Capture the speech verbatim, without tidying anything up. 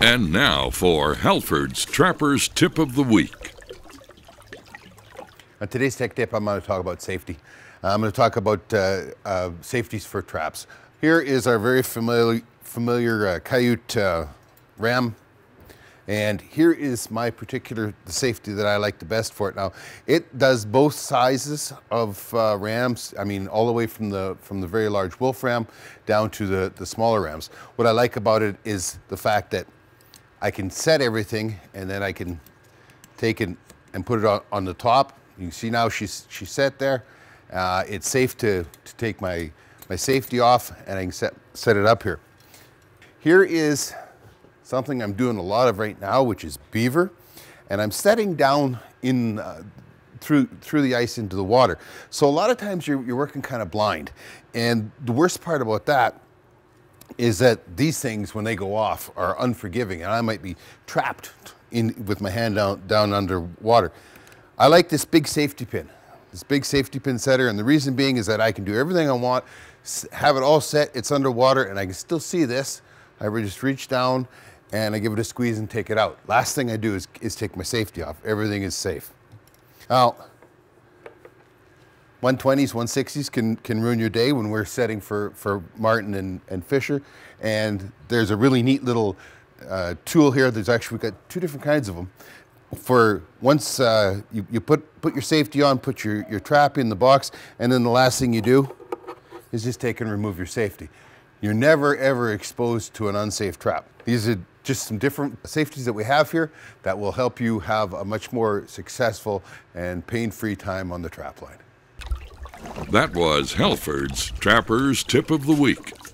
And now for Halford's Trapper's Tip of the Week. On today's tech tip, I'm going to talk about safety. I'm going to talk about uh, uh, safeties for traps. Here is our very familiar, familiar uh, Coyote uh, ram. And here is my particular safety that I like the best for it. Now, it does both sizes of uh, rams. I mean, all the way from the from the very large wolf ram down to the, the smaller rams. What I like about it is the fact that I can set everything, and then I can take it and put it on, on the top. You can see now she's she's set there. Uh, it's safe to, to take my, my safety off, and I can set, set it up here. Here is something I'm doing a lot of right now, which is beaver, and I'm setting down in uh, through through the ice into the water. So a lot of times you're, you're working kind of blind, and the worst part about that is that these things, when they go off, are unforgiving, and I might be trapped in with my hand down down under water. I like this big safety pin, this big safety pin setter, and the reason being is that I can do everything I want, have it all set. It's underwater, and I can still see this. I just reach down, and I give it a squeeze and take it out. Last thing I do is, is take my safety off. Everything is safe. Now, one twenties, one sixties can, can ruin your day when we're setting for, for Martin and, and Fisher. And there's a really neat little uh, tool here. There's actually, we've got two different kinds of them. For once uh, you, you put, put your safety on, put your, your trap in the box, and then the last thing you do is just take and remove your safety. You're never ever exposed to an unsafe trap. These are just some different safeties that we have here that will help you have a much more successful and pain-free time on the trap line. That was Halford's Trapper's Tip of the Week.